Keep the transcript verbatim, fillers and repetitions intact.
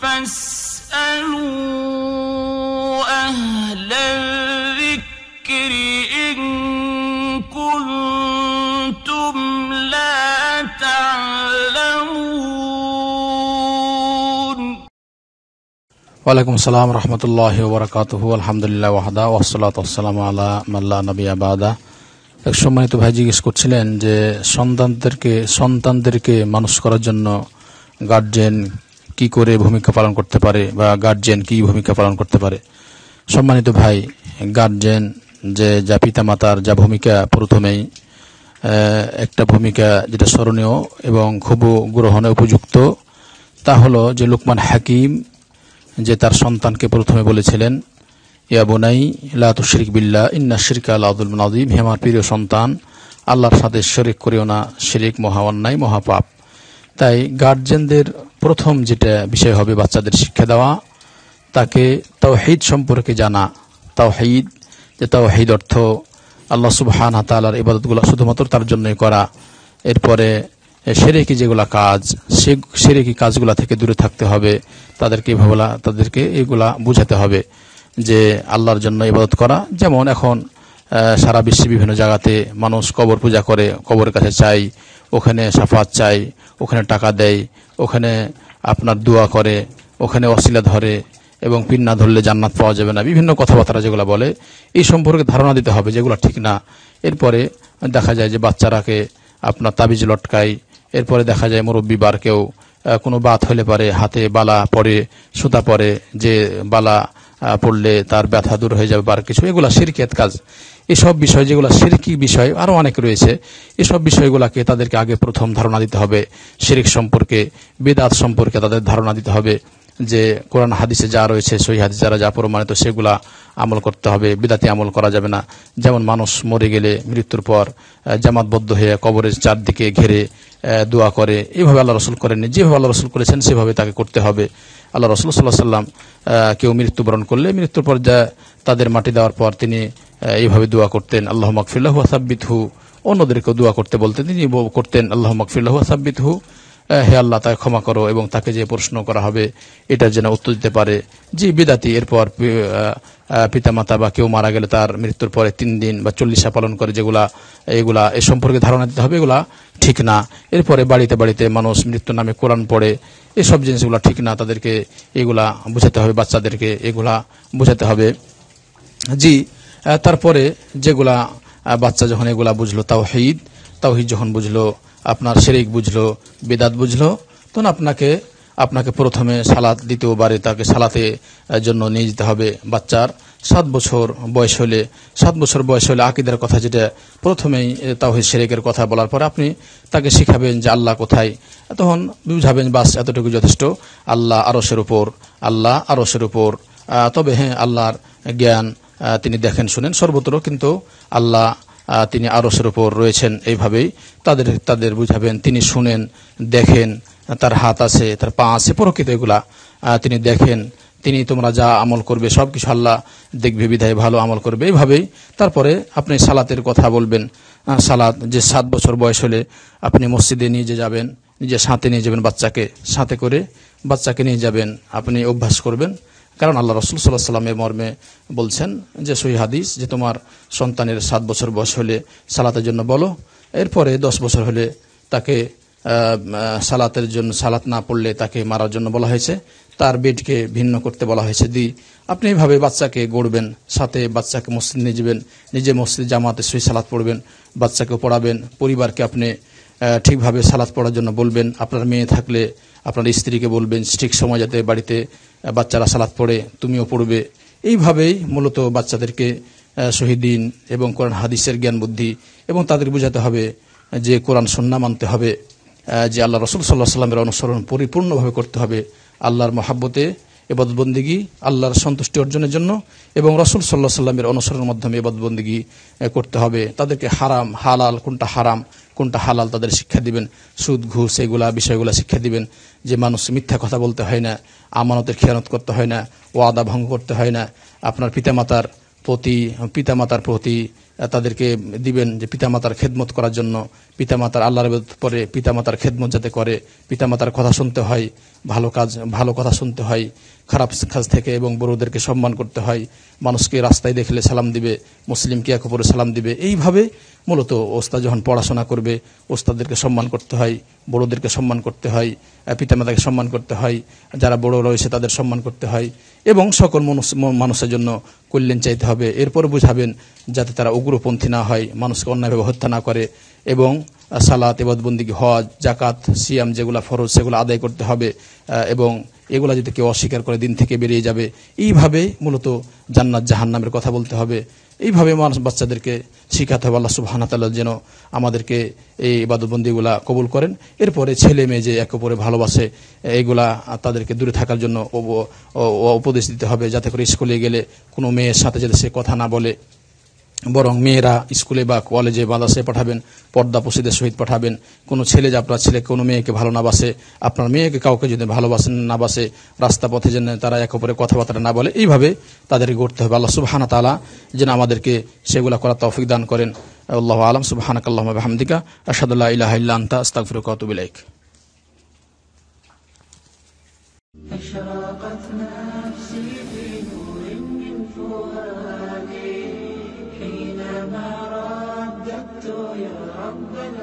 فاسألوا أهل الذكر إن كنتم لا تعلمون. وعليكم السلام ورحمة الله وبركاته. الحمد لله وحده والصلاة والسلام على من لا نبي بعده. এক সময় তো ভাইজি জিজ্ঞেস করছিলেন যে সন্তানদেরকে সন্তানদেরকে মানুষ করার জন্য গার্ডিয়ান কি করে ভূমিকা পালন করতে পারে বা গার্ডিয়ান কি ভূমিকা পালন করতে পারে। সম্মানিত ভাই, গার্ডিয়ান যে যা পিতামাতার যা ভূমিকা, প্রথমেই একটা ভূমিকা যেটা স্মরণীয় এবং খুব গ্রহণে উপযুক্ত তা হলো যে লুকমান হাকিম যে তার সন্তানকে প্রথমে বলেছিলেন ইয়া বুনাই লা তুশরিক বিল্লাহ ইন্না শিরকা আলা আযুলুম আযীম, হে আমার প্রিয় সন্তান আল্লাহর সাথে শরীক করিও না, শিরক মহা অন্যায় মহাপাপ। তাই গার্ডিয়ানদের প্রথম যেটা বিষয় হবে বাচ্চাদের শিক্ষা দেওয়া, তাকে তাওহীদ সম্পর্কে জানা। তাওহীদ যে তাওহীদ অর্থ আল্লাহ সুবহানাহু ওয়া তাআলার ইবাদতগুলো শুধুমাত্র তার জন্যই করা। এরপরে শিরকি যেগুলা কাজ, সে শিরকি কাজগুলা থেকে দূরে থাকতে হবে, তাদেরকে ভাবলা তাদেরকে এগুলা বোঝাতে হবে যে আল্লাহর জন্য ইবাদত করা। যেমন এখন সারা বিশ্বে বিভিন্ন জায়গাতে মানুষ কবর পূজা করে, কবরের কাছে চাই, ওখানে শাফাত চাই, ওখানে টাকা দেয়, ওখানে আপনার দোয়া করে, ওখানে ওসিলা ধরে এবং পীর না ধরলে জান্নাত পাওয়া যাবে না, বিভিন্ন কথাবার্তা যেগুলো বলে এই সম্পর্কে ধারণা দিতে হবে, যেগুলো ঠিক না। এরপরে দেখা যায় যে বাচ্চারাকে আপনার তাবিজ লটকায়, এরপরে দেখা যায় মুরব্বী বারকেও কোনো বাত হলে পারে হাতে বালা পরে, সুতা পরে, যে বালা পড়লে তার ব্যথা দূর হয়ে যাবে, বার কিছু, এগুলো শিরকিয়াত কাজ। এসব বিষয় যেগুলো শিরকি বিষয় আরও অনেক রয়েছে, এসব বিষয়গুলোকে তাদেরকে আগে প্রথম ধারণা দিতে হবে। শিরক সম্পর্কে, বেদাত সম্পর্কে তাদের ধারণা দিতে হবে যে কোরআন হাদিসে যা রয়েছে, সহিহ হাদিস যারা যা প্রমাণিত সেগুলা আমল করতে হবে, বিদাতি আমল করা যাবে না। যেমন মানুষ মরে গেলে মৃত্যুর পর জামাতবদ্ধ হয়ে কবরের চারদিকে ঘিরে দোয়া করে, এইভাবে আল্লাহ রসুল করেননি, যেভাবে আল্লাহ রসুল করেছেন সেভাবে তাকে করতে হবে। আল্লাহ রসুল সাল্লাহ সাল্লাম কেউ মৃত্যুবরণ করলে মৃত্যুর পর যা তাদের মাটি দেওয়ার পর তিনি এইভাবে দোয়া করতেন, আল্লাহ মাকফিল্লাহু আসাব্বিত হু। অন্যদেরকেও দোয়া করতে বলতেন, তিনি করতেন আল্লাহ মাকফিল্লাহু আসাব্বিত হু, হে আল্লাহ তাকে ক্ষমা করো এবং তাকে যে প্রশ্ন করা হবে এটা যেন উত্তর দিতে পারে। যে বিদাতি এরপর পিতামাতা বা কেউ মারা গেলে তার মৃত্যুর পরে তিন দিন বা চল্লিশা পালন করে, যেগুলা এগুলা এ সম্পর্কে ধারণা দিতে হবে, এগুলা ঠিক না। এরপরে বাড়িতে বাড়িতে মানুষ মৃত্যুর নামে কোরআন পড়ে, এসব জিনিসগুলো ঠিক না, তাদেরকে এগুলা বোঝাতে হবে, বাচ্চাদেরকে এগুলা বোঝাতে হবে। জি, তারপরে যেগুলা বাচ্চা যখন এগুলা বুঝলো, তাওহীদ তাওহীদ যখন বুঝলো, আপনার শিরক বুঝলো, বেদাত বুঝলো, তখন আপনাকে আপনাকে প্রথমে সালাত, দ্বিতীয়বারে তাকে সালাতে জন্য নিয়ে যেতে হবে। বাচ্চার সাত বছর বয়স হলে সাত বছর বয়স হলে আকিদার কথা যেটা প্রথমেই তাওহীদ শিরকের কথা বলার পরে আপনি তাকে শিখাবেন যে আল্লাহ কোথায়, তখন বুঝাবেন বাস এতটুকু যথেষ্ট, আল্লাহ আরশের উপর, আল্লাহ আরশের উপর, তবে হ্যাঁ আল্লাহর জ্ঞান তিনি দেখেন শুনেন সর্বত্র, কিন্তু আল্লাহ তিনি আরশের উপর রয়েছেন, এইভাবেই তাদের তাদের বুঝাবেন। তিনি শুনেন, দেখেন, তার হাত আছে, তার পা আছে, প্রকৃত এগুলা তিনি দেখেন, তিনি তোমরা যা আমল করবে সব কিছু আল্লাহ দেখবে বিধায় ভালো আমল করবে, এইভাবেই। তারপরে আপনি সালাতের কথা বলবেন, সালাত যে সাত বছর বয়স হলে আপনি মসজিদে নিয়ে যে যাবেন, নিজে সাথে নিয়ে যাবেন, বাচ্চাকে সাথে করে বাচ্চাকে নিয়ে যাবেন, আপনি অভ্যাস করবেন। কারণ আল্লাহ রাসূল সাল্লাল্লাহু আলাইহি ওয়াসাল্লামের মর্মে বলছেন যে সহিহ হাদিস যে তোমার সন্তানের সাত বছর বয়স হলে সালাতের জন্য বলো, এরপরে দশ বছর হলে তাকে সালাতের জন্য, সালাত না পড়লে তাকে মারার জন্য বলা হয়েছে, তার বেডকে ভিন্ন করতে বলা হয়েছে। দি আপনি এইভাবে বাচ্চাকে গড়বেন, সাথে বাচ্চাকে মসজিদ নিয়ে যাবেন, নিজে মসজিদ জামাতে সহি সালাত পড়বেন, বাচ্চাকে পড়াবেন, পরিবারকে আপনি ঠিকভাবে সালাত পড়ার জন্য বলবেন। আপনার মেয়ে থাকলে আপনার স্ত্রীকে বলবেন ঠিক সময় যাতে বাড়িতে বাচ্চারা সালাত পড়ে, তুমিও পড়বে। এইভাবেই মূলত বাচ্চাদেরকে শহীদিন এবং কোরআন হাদিসের জ্ঞান বুদ্ধি, এবং তাদের বোঝাতে হবে যে কোরআন সুন্নাহ মানতে হবে, যে আল্লাহ রাসূল সাল্লাল্লাহু আলাইহি ওয়াসাল্লামের অনুসরণ পরিপূর্ণভাবে করতে হবে, আল্লাহর মহাব্বতে ইবাদত বন্দিগি আল্লাহর সন্তুষ্টি অর্জনের জন্য এবং রাসূল সাল্লাল্লাহু আলাইহি ওয়াসাল্লামের অনুসরণের মাধ্যমে ইবাদত বন্দিগি করতে হবে। তাদেরকে হারাম হালাল, কোনটা হারাম কোনটা হালাল তাদের শিক্ষা দিবেন, সুদ ঘুষ এগুলা বিষয়গুলো শিক্ষা দিবেন, যে মানুষ মিথ্যা কথা বলতে হয় না, আমানতের খেয়ানত করতে হয় না, ওয়াদা ভঙ্গ করতে হয় না, আপনার পিতামাতার প্রতি পিতামাতার প্রতি তাদেরকে দিবেন যে পিতামাতার খেদমত করার জন্য, পিতামাতার আল্লাহর ইবাদত করে, পিতামাতার খেদমত যাতে করে, পিতামাতার কথা শুনতে হয়, ভালো কাজ ভালো কথা শুনতে হয় খারাপ কাজ থেকে, এবং বড়দেরকে সম্মান করতে হয়, মানুষকে রাস্তায় দেখলে সালাম দিবে, মুসলিমকে এক অপরে সালাম দিবে। এইভাবে মূলত ওস্তাদ যখন পড়াশোনা করবে ওস্তাদদেরকে সম্মান করতে হয়, বড়দেরকে সম্মান করতে হয়, পিতামাতাকে সম্মান করতে হয়, যারা বড় রয়েছে তাদের সম্মান করতে হয়, এবং সকল মানুষের জন্য কল্যাণ চাইতে হবে। এরপর বুঝাবেন যাতে তারা উগ্রপন্থী না হয়, মানুষকে অন্যায়ভাবে হত্যা না করে, এবং সালাত, ইবাদতবন্দি, হজ, জাকাত, সিয়াম যেগুলো ফরজ সেগুলো আদায় করতে হবে, এবং এগুলা যদি কেউ অস্বীকার করে দিন থেকে বেরিয়ে যাবে। এইভাবে মূলত জান্নাত জাহান্নামের কথা বলতে হবে। এইভাবে মানুষ বাচ্চাদেরকে শিখাতে হবে। আল্লাহ সুবহানাহু ওয়া তাআলা যেন আমাদেরকে এই ইবাদতবন্দিগুলা কবুল করেন। এরপরে ছেলে মেয়ে যে একে অপরে ভালোবাসে এইগুলা তাদেরকে দূরে থাকার জন্য উপদেশ দিতে হবে, যাতে করে স্কুলে গেলে কোনো মেয়ের সাথে যাতে সে কথা না বলে, বরং মেয়েরা স্কুলে বা কলেজে মাদ্রাসায় পাঠাবেন, পর্দা পুষিদের সহিত পাঠাবেন। কোনো ছেলে যে আপনার ছেলে কোনো মেয়েকে ভালো না বাসে, আপনার মেয়েকে কাউকে যদি ভালোবাসেন না বাসে, রাস্তা পথে যেন তারা এক অপরে কথাবার্তা না বলে, এইভাবে তাদেরকে গড়তে হবে। আল্লাহ সুবহানাহু ওয়া তাআলা যেন আমাদেরকে সেগুলো করার তৌফিক দান করেন। আল্লাহু আলাম। সুবহানাকাল্লাহুম্মা ওয়া বিহামদিকা, আশহাদু আল্লা ইলাহা ইল্লা আনতা, আস্তাগফিরুকা ওয়া আতুবু ইলাইক। حينما رددت يا رب